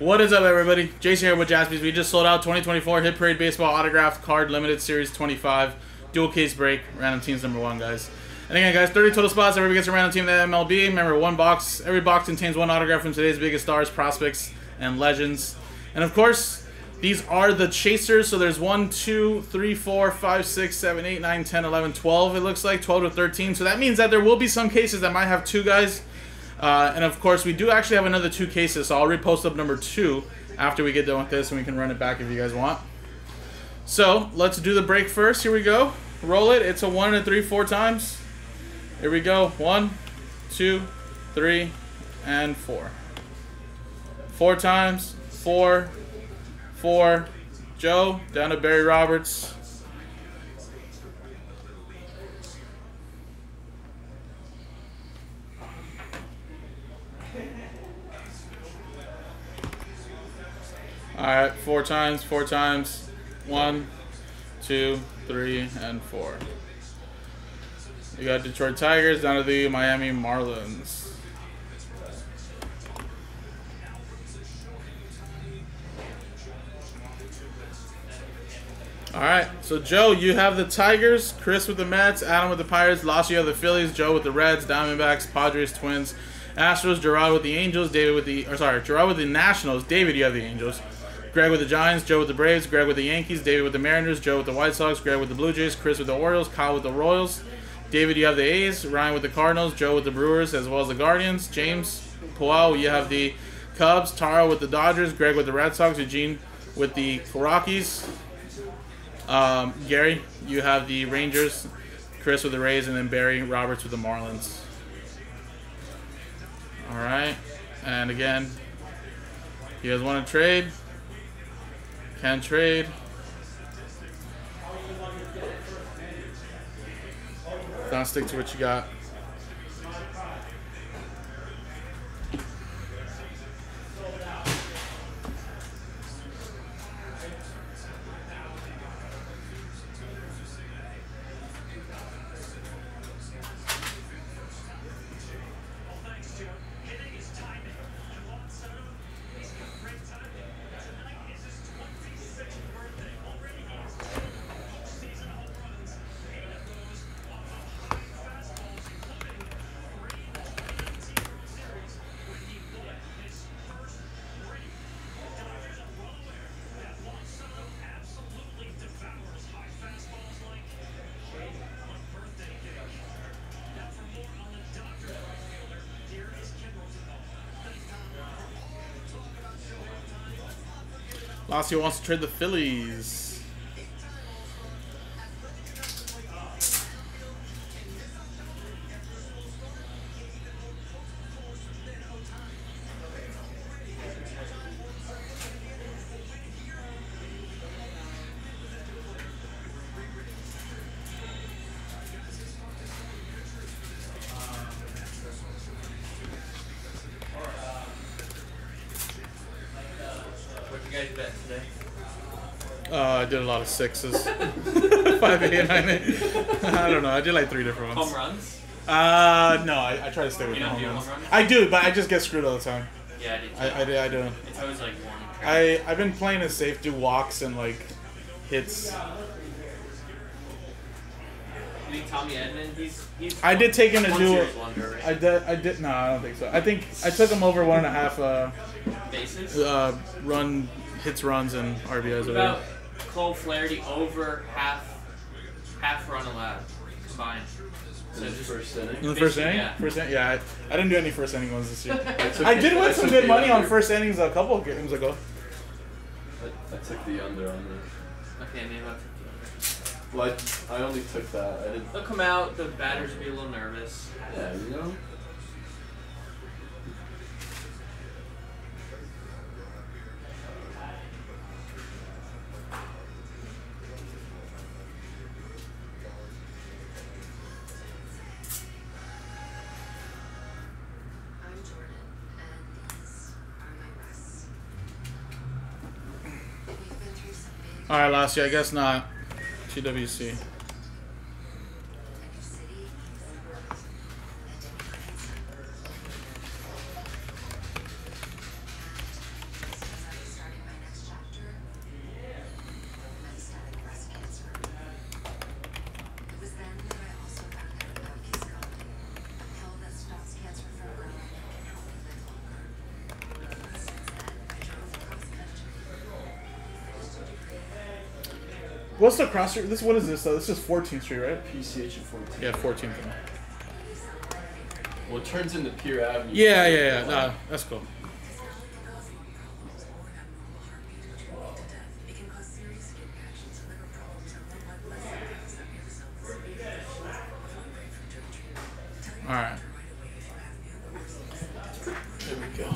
What is up, everybody? Jason here with Jaspys. We just sold out 2024 Hit Parade Baseball Autographed Card Limited Series 25 Dual Case Break. Random teams number one, guys. And again, guys, 30 total spots. Everybody gets a random team in the MLB. Remember, one box. Every box contains one autograph from today's biggest stars, prospects, and legends. And of course, these are the chasers. So there's 1, 2, 3, 4, 5, 6, 7, 8, 9, 10, 11, 12, it looks like. 12 to 13. So that means that there will be some cases that might have two guys. And of course, we do actually have another two cases, so I'll repost up number 2 after we get done with this, and we can run it back if you guys want. So let's do the break first. Here we go. Roll it. It's a 1 and a 3 4 times. Here we go. 1, 2, 3, and 4. 4 times. 4, 4. Joe down to Barry Roberts. Alright, 4 times, 4 times. 1, 2, 3, and 4. You got Detroit Tigers down to the Miami Marlins. Alright, so Joe, you have the Tigers, Chris with the Mets, Adam with the Pirates, Lacio with the Phillies, Joe with the Reds, Diamondbacks, Padres, Twins, Astros, Gerard with the Angels, David with the, or sorry, Gerard with the Nationals, David, you have the Angels. Greg with the Giants, Joe with the Braves, Greg with the Yankees, David with the Mariners, Joe with the White Sox, Greg with the Blue Jays, Chris with the Orioles, Kyle with the Royals, David, you have the A's, Ryan with the Cardinals, Joe with the Brewers, as well as the Guardians, James Puao, you have the Cubs, Taro with the Dodgers, Greg with the Red Sox, Eugene with the Rockies, Gary, you have the Rangers, Chris with the Rays, and then Barry Roberts with the Marlins. All right, and again, you guys want to trade? Can trade. Don't stick to what you got. Lacio wants to trade the Phillies. I did a lot of 6s. 5, 8, 9, 8. I don't know. I did like 3 different ones. Home runs? No, I try to stay with home runs. I do, but I just get screwed all the time. Yeah, I do. I do. It's always like one. I've been playing it safe, do walks and like hits. You think Tommy Edman? He's I did take him to do it. Right? I did. No, I don't think so. I think I took him over 1.5. Bases. Run hits, runs, and RBIs. About Cole Flaherty over half run allowed combined. So just first inning. In the first inning? Yeah. First inning? Yeah. I didn't do any first inning ones this year. I did win some good money on first innings a couple of games ago. I took the under on this. Okay, maybe I'll take the under. Well, I only took that. I didn't. They'll come out. The batters will be a little nervous. Yeah, you know. Alright, last year, I guess not. GWC. What's the cross street? This, what is this though? This is 14th Street, right? PCH and 14th. Yeah, 14th. Well, it turns into Pier Avenue. Yeah, yeah, yeah. Nah, that's cool. All right. There we go.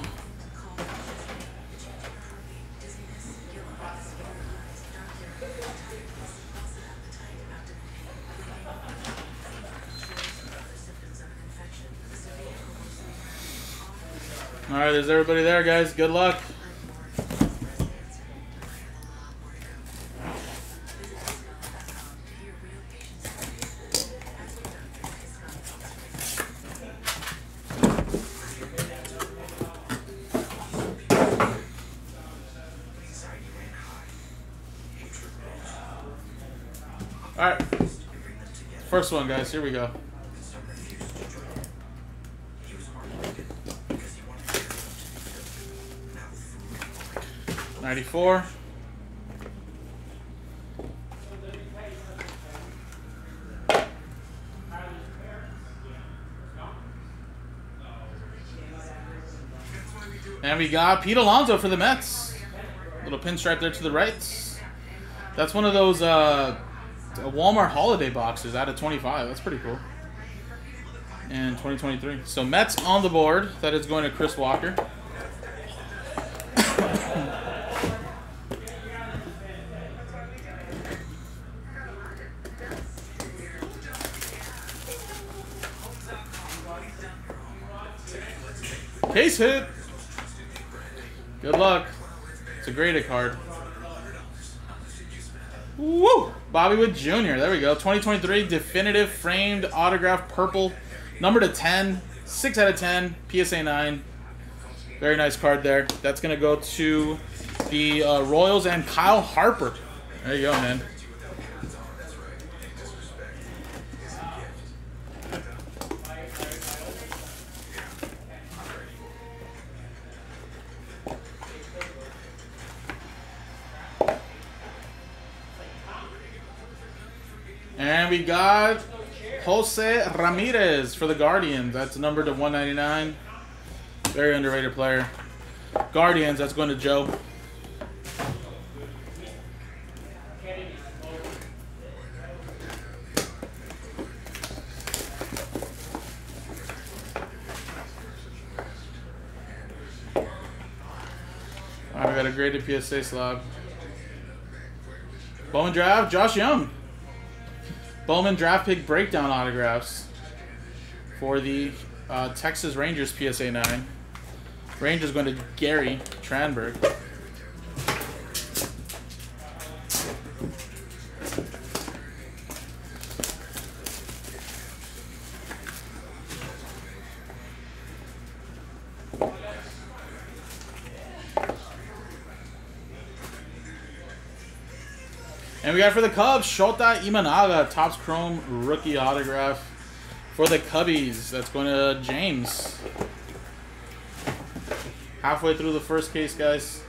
All right, there's everybody there, guys. Good luck. Alright, first one, guys, here we go. '94. And we got Pete Alonso for the Mets. Little pinstripe there to the right. That's one of those a Walmart holiday boxes out of 25. That's pretty cool. And 2023. So Mets on the board. That is going to Chris Walker. Case hit. Good luck. It's a graded card. Woo! Bobby Wood Jr. There we go. 2023 definitive framed autograph purple. Number to 10. 6 out of 10. PSA 9. Very nice card there. That's going to go to the Royals and Kyle Harper. There you go, man. And we got Jose Ramirez for the Guardians. That's numbered to 199. Very underrated player. Guardians, that's going to Joe. All right, we got a graded PSA slab. Bowman draft, Josh Young. Bowman draft pick breakdown autographs for the Texas Rangers PSA 9. Rangers going to Gary Tranberg. And we got for the Cubs, Shota Imanaga, Topps Chrome rookie autograph for the Cubbies. That's going to James. Halfway through the first case, guys.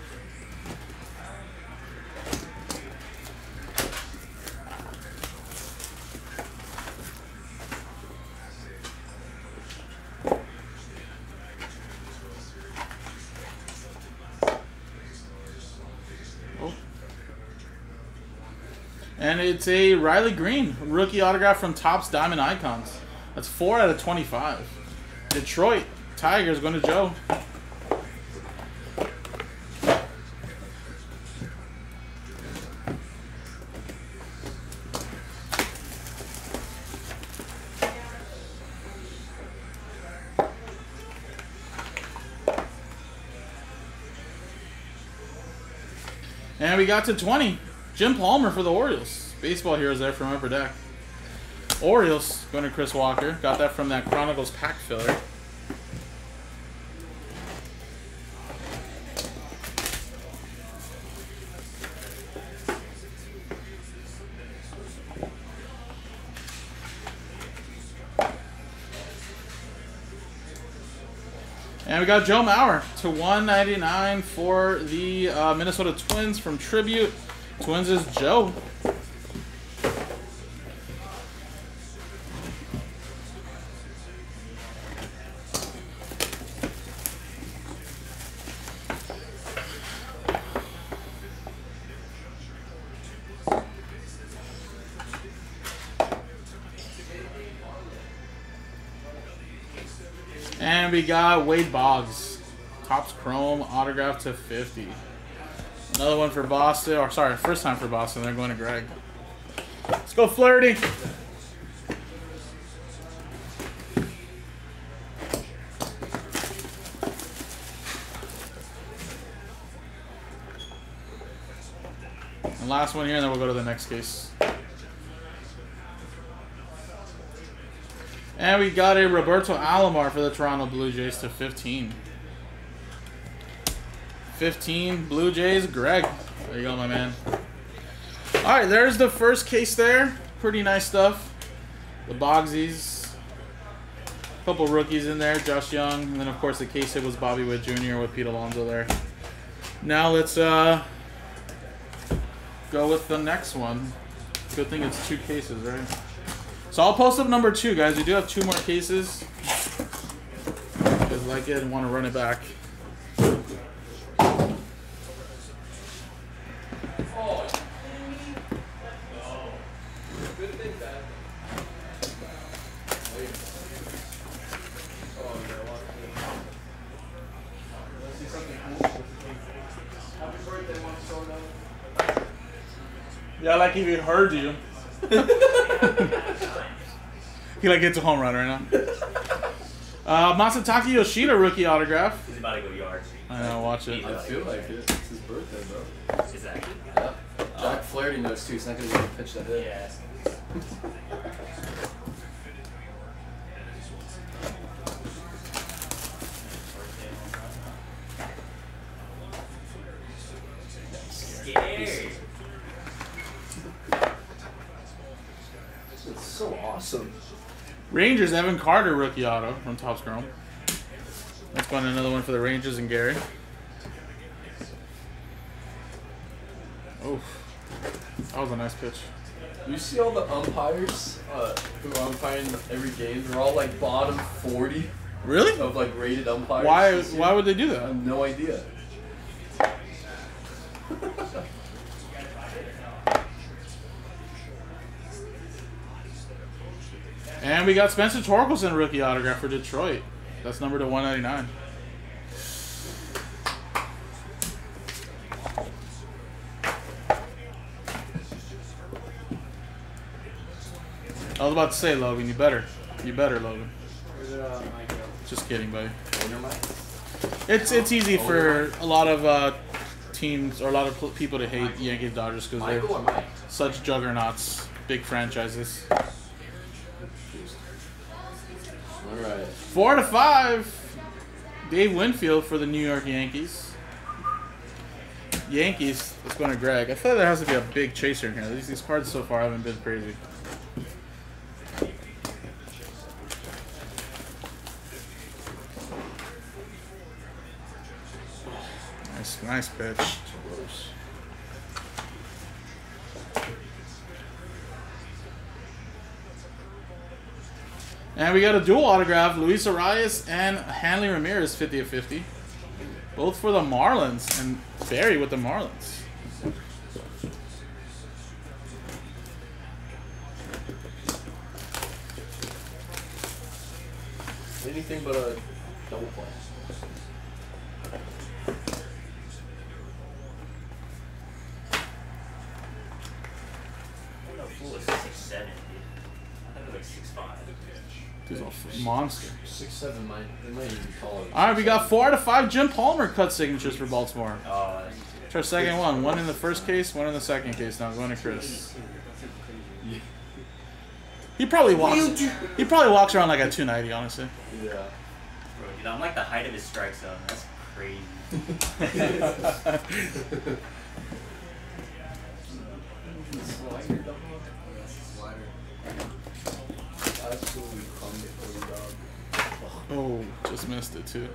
And it's a Riley Green, rookie autograph from Topps Diamond Icons. That's 4 out of 25. Detroit Tigers going to Joe. And we got to 20. Jim Palmer for the Orioles. Baseball Heroes there from Upper Deck. Orioles going to Chris Walker. Got that from that Chronicles pack filler. And we got Joe Mauer to 199 for the Minnesota Twins from Tribute. Twins is Joe. And we got Wade Boggs. Topps Chrome autograph to 50. Another one for Boston. Or sorry, first time for Boston. They're going to Greg. Let's go Flaherty. And last one here, and then we'll go to the next case. And we got a Roberto Alomar for the Toronto Blue Jays to 15. 15 Blue Jays, Greg. There you go, my man. All right, there's the first case there. Pretty nice stuff. The Boggsies. A couple rookies in there, Josh Young. And then, of course, the case hit was Bobby Wood Jr. with Pete Alonso there. Now let's go with the next one. Good thing it's two cases, right? So I'll post up number 2, guys. We do have 2 more cases. If you like it and want to run it back. Yeah, like if he heard you. He like hits a home run right now. Masataka Yoshida rookie autograph. He's about to go yards. I know, watch it. I feel like it. It's his birthday, bro. Exactly. Yeah. Jack Flaherty knows too. He's not gonna be able to pitch that hit. Yeah. It's so awesome. Rangers, Evan Carter rookie auto from Topps Chrome. Let's find another one for the Rangers and Gary. Oh, that was a nice pitch. You see all the umpires who umpire in every game? They're all like bottom 40. Really? Of like rated umpires. Why would they do that? I have no idea. And we got Spencer Torkelson rookie autograph for Detroit. That's numbered to 199. I was about to say, Logan, you better. You better, Logan. Just kidding, buddy. It's easy for a lot of teams or a lot of people to hate Yankees Dodgers because they're such juggernauts, big franchises. 4/5, Dave Winfield for the New York Yankees. Yankees, let's go to Greg. I feel like there has to be a big chaser in here. These cards so far haven't been crazy. Nice pitch. And we got a dual autograph, Luis Arias and Hanley Ramirez, 50/50. Both for the Marlins, and Barry with the Marlins. Anything but a double play. Monster. 6'7", they might even call it. All right, we got 4/5 Jim Palmer cut signatures for Baltimore. It's our second one. One in the first case, one in the second case. Now going to Chris. He probably walks. He probably walks around like a 290, honestly. Yeah. Bro, dude, I'm like the height of his strike zone. That's crazy. Oh, just missed it too.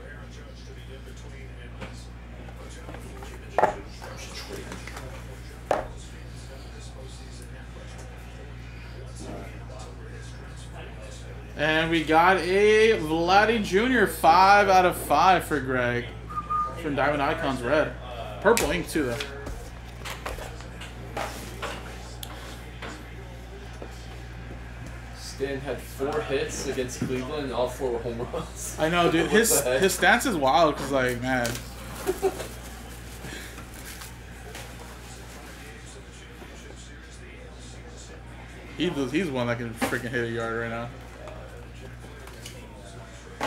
And we got a Vladdy Jr. 5/5 for Greg from Diamond Icons Red. Purple ink too though. Stanton had 4 hits against Cleveland, and all 4 were home runs. I know, dude. His stance is wild because, like, man. He's one that can freaking hit a yard right now. I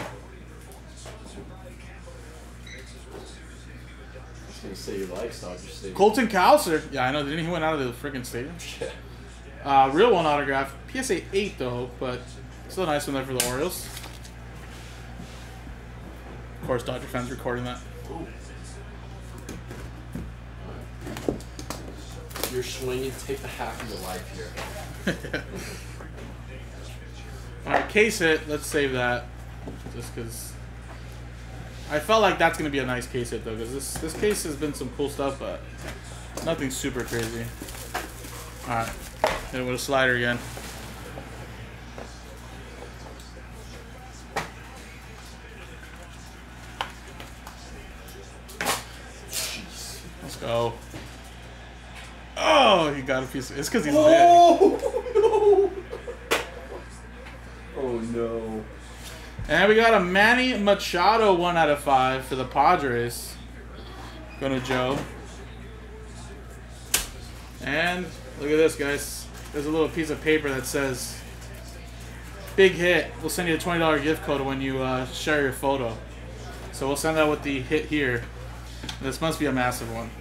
was gonna say you like Dodger Stadium. Colton Cowser. Yeah, I know. Didn't he went out of the freaking stadium? Yeah. Real one autograph. PSA 8 though, but still a nice one there for the Orioles. Of course, Dodger fans recording that. Ooh. You're swinging, take the half of your life here. All right, case hit. Let's save that, just because I felt like that's gonna be a nice case hit though, because this case has been some cool stuff, but nothing super crazy. All right, hit it with a slider again. Jeez. Let's go. Oh, he got a piece of... It's because he's big. Oh, no. Oh, no. And we got a Manny Machado 1/5 for the Padres. Going to Joe. And look at this, guys. There's a little piece of paper that says, big hit. We'll send you a $20 gift code when you share your photo. So we'll send that with the hit here. This must be a massive one.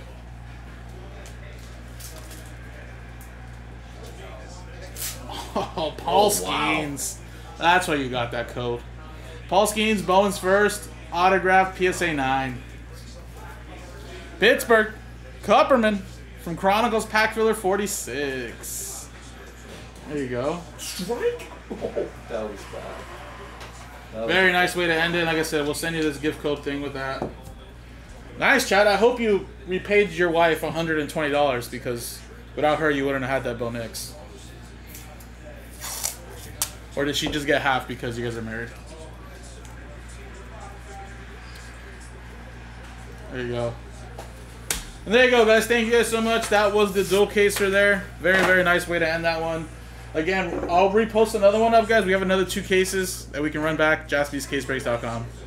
Oh, Paul Skenes. Wow. That's why you got that code. Paul Skenes, Bowman's first, autograph, PSA 9. Pittsburgh, Kupperman from Chronicles, pack filler 46. There you go. Strike? Oh, that was bad. Very nice way to end it. Like I said, we'll send you this gift code thing with that. Nice, Chad. I hope you repaid your wife $120 because without her, you wouldn't have had that Bo Nix. Or did she just get half because you guys are married? There you go. And there you go, guys. Thank you guys so much. That was the dual caser there. Very, very nice way to end that one. Again, I'll repost another one up, guys. We have another 2 cases that we can run back. JaspysCaseBreaks.com.